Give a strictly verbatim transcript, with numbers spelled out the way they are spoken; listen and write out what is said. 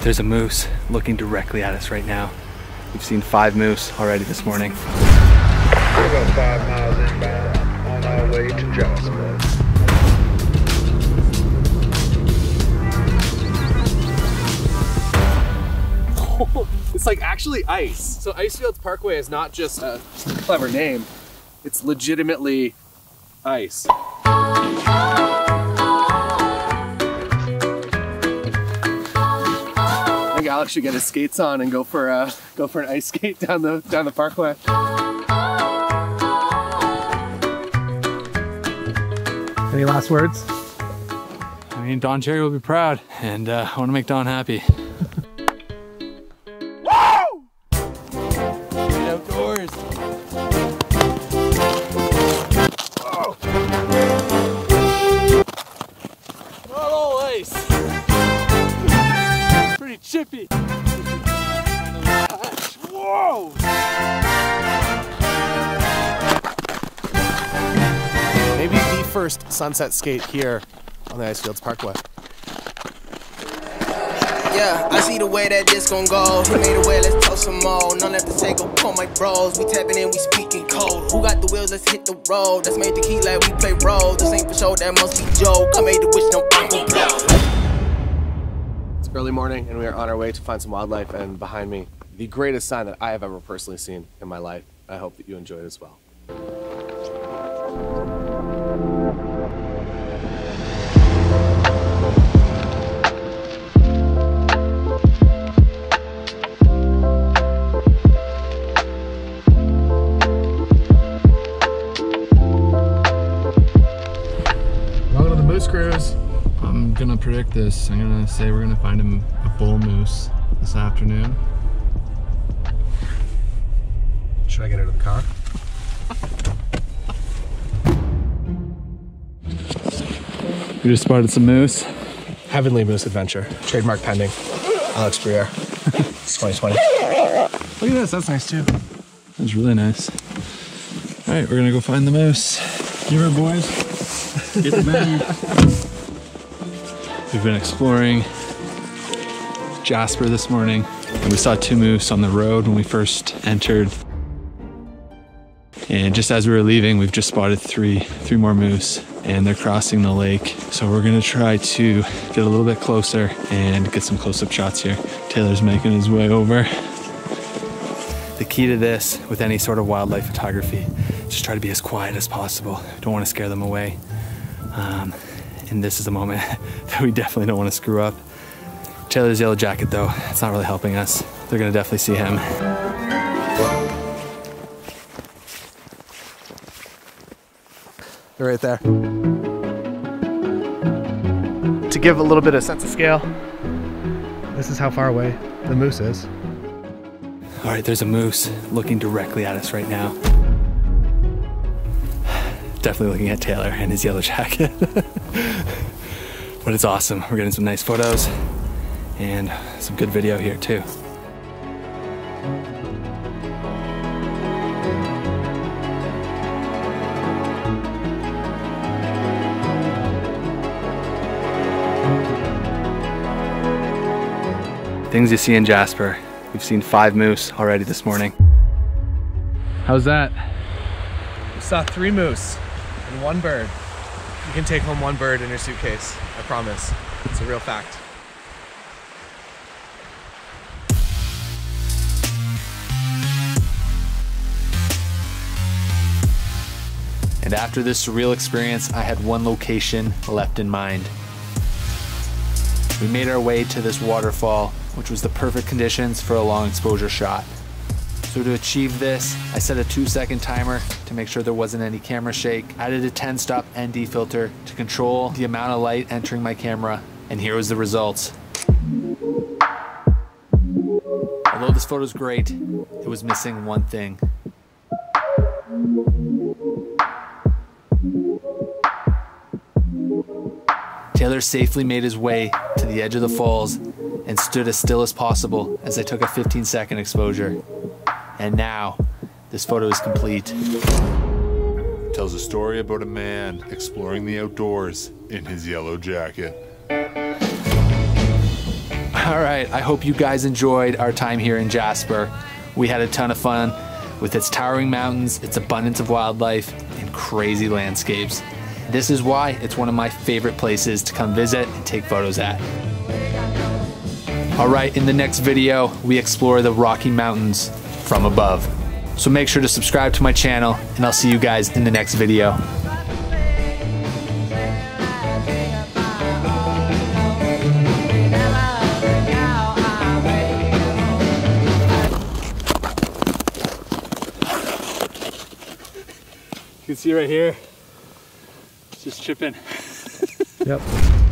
There's a moose looking directly at us right now. We've seen five moose already this morning. We're about five miles inbound on our way to Jasper. It's like actually ice. So Icefields Parkway is not just a clever name. It's legitimately ice. I think Alex should get his skates on and go for a go for an ice skate down the down the parkway. Any last words? I mean, Don Cherry will be proud, and uh, I want to make Don happy. Pretty chippy. Whoa! Maybe the first sunset skate here on the Icefields Parkway. Yeah, I see the way that this gon' go. He made a way, let's toast some more. None left to take up on my bros. We tapping in, we speaking cold. Who got the wheels, let's hit the road. That's made the key like we play roll. This ain't for show, that must be joke. I made the wish, no, I won't blow. Early morning, and we are on our way to find some wildlife, and behind me, the greatest sign that I have ever personally seen in my life. I hope that you enjoy it as well. Welcome to the Moose Cruise. I'm gonna predict this. I'm gonna say we're gonna find a, a bull moose this afternoon. Should I get out of the car? We just spotted some moose. Heavenly moose adventure. Trademark pending. Alex Briere. It's twenty twenty. Look at this, that's nice too. That's really nice. All right, we're gonna go find the moose. Give her, boys. Get the bag. We've been exploring Jasper this morning, and we saw two moose on the road when we first entered. And just as we were leaving, we've just spotted three, three more moose, and they're crossing the lake. So we're gonna try to get a little bit closer and get some close-up shots here. Taylor's making his way over. The key to this, with any sort of wildlife photography, just try to be as quiet as possible. Don't want to scare them away. Um, And this is a moment that we definitely don't want to screw up. Taylor's yellow jacket, though, it's not really helping us. They're gonna definitely see him. They're right there. To give a little bit of sense of scale, this is how far away the moose is. All right, there's a moose looking directly at us right now. Definitely looking at Taylor and his yellow jacket. But it's awesome. We're getting some nice photos and some good video here too. Things you see in Jasper. We've seen five moose already this morning. How's that? We saw three moose and one bird. You can take home one bird in your suitcase, I promise. It's a real fact. And after this surreal experience, I had one location left in mind. We made our way to this waterfall, which was the perfect conditions for a long exposure shot. So to achieve this, I set a two second timer to make sure there wasn't any camera shake, added a ten stop N D filter to control the amount of light entering my camera, and here was the results. Although this photo's great, it was missing one thing. Taylor safely made his way to the edge of the falls and stood as still as possible as I took a fifteen second exposure. And now, this photo is complete. It tells a story about a man exploring the outdoors in his yellow jacket. All right, I hope you guys enjoyed our time here in Jasper. We had a ton of fun with its towering mountains, its abundance of wildlife, and crazy landscapes. This is why it's one of my favorite places to come visit and take photos at. All right, in the next video, we explore the Rocky Mountains from above. So make sure to subscribe to my channel, and I'll see you guys in the next video. You can see right here, it's just chipping. Yep.